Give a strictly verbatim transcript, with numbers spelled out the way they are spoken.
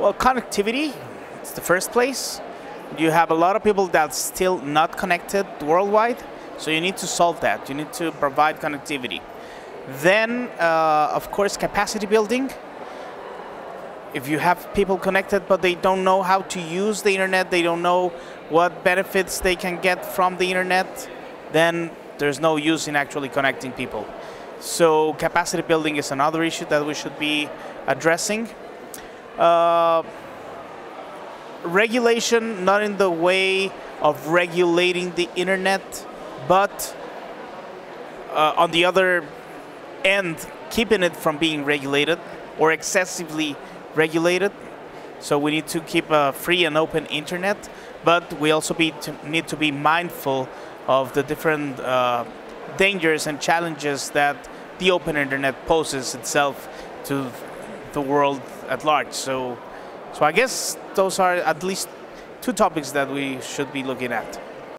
Well, connectivity, it's the first place. You have a lot of people that's still not connected worldwide, so you need to solve that. You need to provide connectivity. Then, uh, of course, capacity building. If you have people connected, but they don't know how to use the internet, they don't know what benefits they can get from the internet, then there's no use in actually connecting people. So capacity building is another issue that we should be addressing. Uh, regulation, not in the way of regulating the internet, but uh, on the other end, keeping it from being regulated or excessively regulated. So we need to keep a free and open internet, but we also be to need to be mindful of the different uh, dangers and challenges that the open internet poses itself to the world at large. So, so I guess those are at least two topics that we should be looking at.